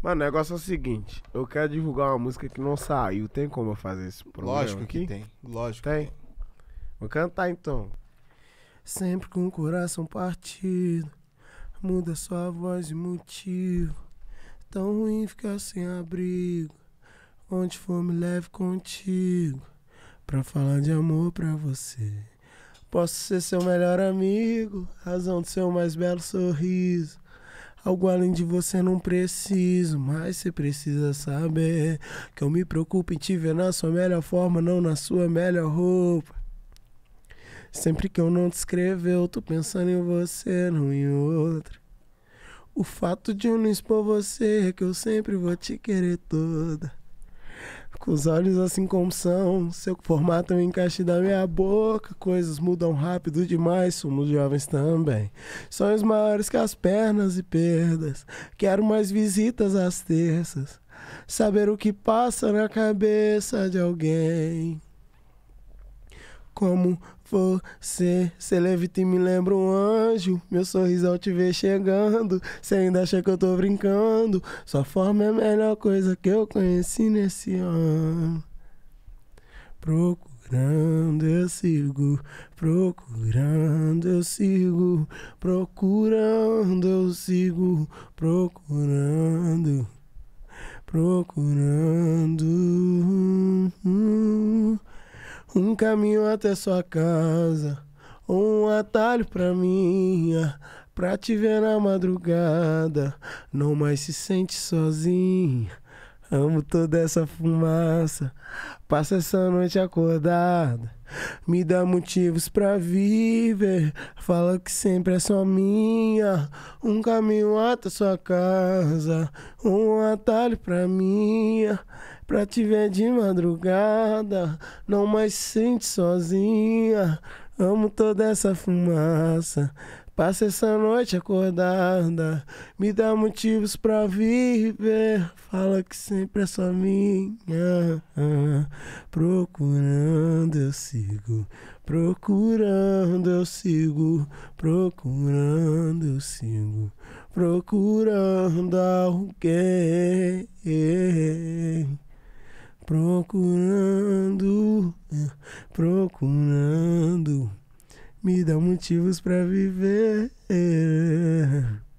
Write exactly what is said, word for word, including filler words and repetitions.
Mano, o negócio é o seguinte, eu quero divulgar uma música que não saiu, tem como eu fazer esse programa? Lógico que tem, lógico tem. que tem. Vou cantar então. Sempre com o coração partido, muda sua voz e motivo. Tão ruim ficar sem abrigo, onde for me leve contigo, pra falar de amor pra você. Posso ser seu melhor amigo, razão do seu mais belo sorriso. Algo além de você não preciso, mas você precisa saber que eu me preocupo em te ver na sua melhor forma, não na sua melhor roupa. Sempre que eu não te escrever, eu tô pensando em você, não em outra. O fato de eu não expor você é que eu sempre vou te querer toda. Com os olhos assim como são, seu formato é um encaixe da minha boca. Coisas mudam rápido demais, somos jovens também. Sonhos maiores que as pernas e perdas. Quero mais visitas às terças, saber o que passa na cabeça de alguém como você. Cê levita e me lembra um anjo, meu sorriso ao te ver chegando. Cê ainda acha que eu tô brincando, sua forma é a melhor coisa que eu conheci nesse ano. Procurando eu sigo, procurando eu sigo, procurando eu sigo, procurando, procurando hum. Um caminho até sua casa, um atalho pra minha, pra te ver na madrugada, não mais se sente sozinha. Amo toda essa fumaça, passa essa noite acordada, me dá motivos pra viver, fala que sempre é só minha. Um caminho até sua casa, um atalho pra minha, pra te ver de madrugada, não mais se sente sozinha. Amo toda essa fumaça, passa essa noite acordada, me dá motivos pra viver, fala que sempre é só minha. Procurando eu sigo, procurando eu sigo, procurando eu sigo, procurando alguém. Procurando, procurando, me dá motivos pra viver.